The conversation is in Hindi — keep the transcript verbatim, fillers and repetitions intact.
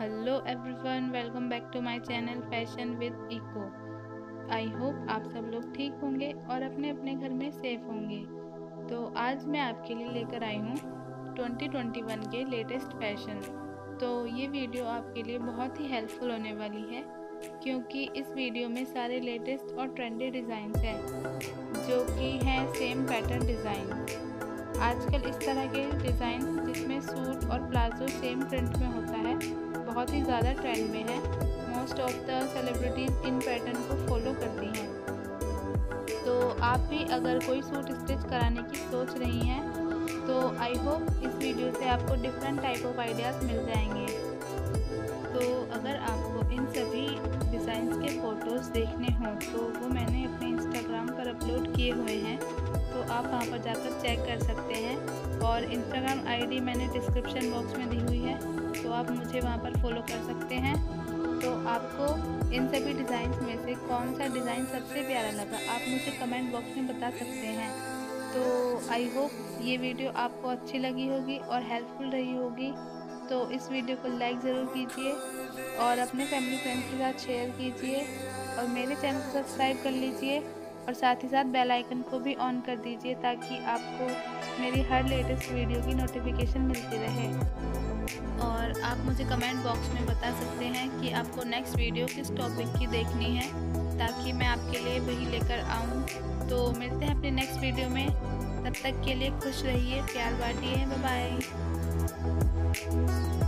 Hello everyone, welcome back to my channel fashion with Eco. I hope आप सब लोग ठीक होंगे और अपने अपने घर में सेफ होंगे। तो आज मैं आपके लिए लेकर आई हूँ ट्वेंटी ट्वेंटी वन के लेटेस्ट फैशन। तो ये वीडियो आपके लिए बहुत ही हेल्पफुल होने वाली है, क्योंकि इस वीडियो में सारे लेटेस्ट और ट्रेंडी डिज़ाइन हैं जो कि हैं सेम पैटर्न डिज़ाइन। आजकल इस तरह के डिज़ाइन जिसमें सूट और प्लाजो सेम प्रिंट में होता है बहुत ही ज़्यादा ट्रेंड में है। मोस्ट ऑफ द सेलिब्रिटीज़ इन पैटर्न को फॉलो करती हैं। तो आप भी अगर कोई सूट स्टिच कराने की सोच रही हैं तो आई होप इस वीडियो से आपको डिफरेंट टाइप ऑफ आइडियाज़ मिल जाएंगे। तो अगर आपको इन सभी डिज़ाइंस के फ़ोटोज़ देखने हों तो वो मैंने अपने इंस्टाग्राम पर अपलोड किए हुए हैं, तो आप वहाँ पर जाकर चेक कर सकते हैं। और इंस्टाग्राम आईडी मैंने डिस्क्रिप्शन बॉक्स में दी हुई है, तो आप मुझे वहाँ पर फॉलो कर सकते हैं। तो आपको इन सभी डिज़ाइन में से कौन सा डिज़ाइन सबसे प्यारा लगा आप मुझे कमेंट बॉक्स में बता सकते हैं। तो आई होप ये वीडियो आपको अच्छी लगी होगी और हेल्पफुल रही होगी। तो इस वीडियो को लाइक ज़रूर कीजिए और अपने फैमिली फ्रेंड्स के साथ शेयर कीजिए और मेरे चैनल को सब्सक्राइब कर लीजिए और साथ ही साथ बेल आइकन को भी ऑन कर दीजिए ताकि आपको मेरी हर लेटेस्ट वीडियो की नोटिफिकेशन मिलती रहे। और आप मुझे कमेंट बॉक्स में बता सकते हैं कि आपको नेक्स्ट वीडियो किस टॉपिक की देखनी है, ताकि मैं आपके लिए वही लेकर आऊँ। तो मिलते हैं अपने नेक्स्ट वीडियो में। तब तक के लिए खुश रहिए, प्यार बांटिए। Bye bye.